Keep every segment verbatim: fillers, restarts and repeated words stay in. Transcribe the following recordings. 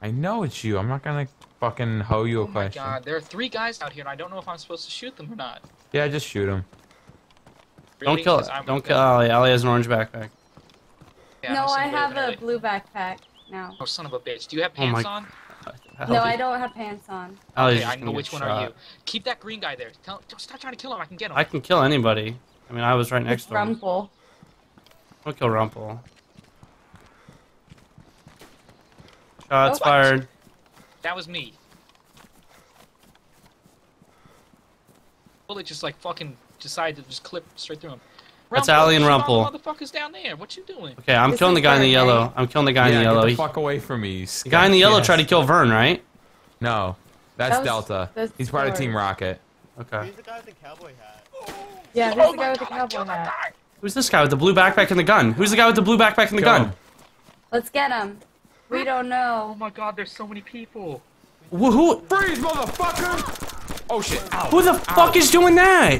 I know it's you. I'm not gonna fucking hoe you a question. Oh my god, there are three guys out here, and I don't know if I'm supposed to shoot them or not. Yeah, just shoot them. Really? Don't kill it. Don't kill Ali. Ali has an orange backpack. Yeah, no, I have a blue backpack now. Oh, son of a bitch. Do you have pants oh on? God. No, I don't have pants on. Okay, I know which one shot. Are you. Keep that green guy there. Tell, don't stop trying to kill him. I can get him. I can kill anybody. I mean, I was right next it's to him. Rumpel. Don't kill Rumpel. Shots oh, fired. That was me. Bullet just like fucking decided to just clip straight through him. Rumpel, that's Ali and Rumpel. Motherfuckers down there. What you doing? Okay, I'm this killing the guy Vern, in the yellow. Right? I'm killing the guy yeah, in the yellow. Get the fuck away from me. The guy in the yellow yes. tried to kill Vern, right? No, that's that was, Delta. That's He's part of Team Rocket. Okay. He's the guy with the cowboy hat. Yeah, who's oh the guy with the God, cowboy hat? Guy. Who's this guy with the blue backpack and the gun? Who's the guy with the blue backpack and the kill gun? Him. Let's get him. We don't know. Oh my god, there's so many people. Wh who? Freeze, motherfucker! Oh shit, ow. Who the ow. fuck is doing that?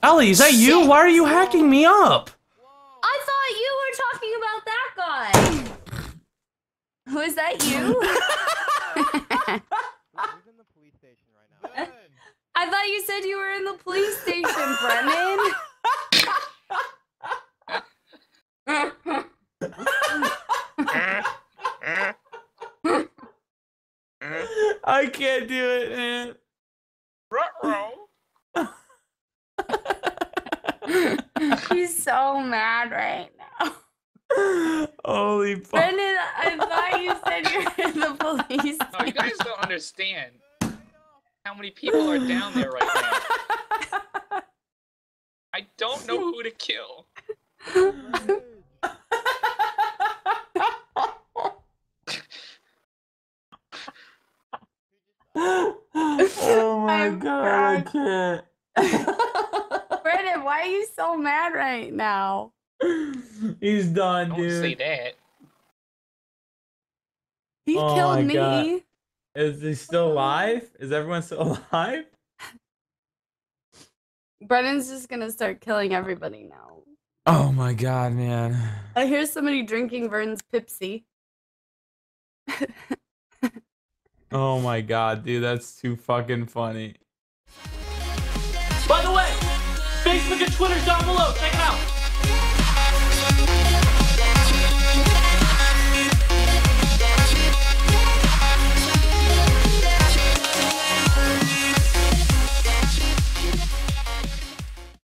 Ali, is that shit. you? Why are you hacking me up? I thought you were talking about that guy. Was that you? We're in the police station right now. I thought you said you were in the police station, Brendan. I can't do it, man. She's so mad right now. Holy fuck. Brendan, I thought you said you're in the police. No, you guys don't understand how many people are down there right now. I don't know who to kill. Oh my I'm god, crying. I can't. Brendan, why are you so mad right now? He's done, Don't dude. Don't say that. He oh killed me. God. Is he still alive? Is everyone still alive? Brendan's just gonna start killing everybody now. Oh my god, man. I hear somebody drinking Vern's Pepsi. Oh my god, dude, that's too fucking funny. By the way, Facebook and Twitter's down below. Check it out.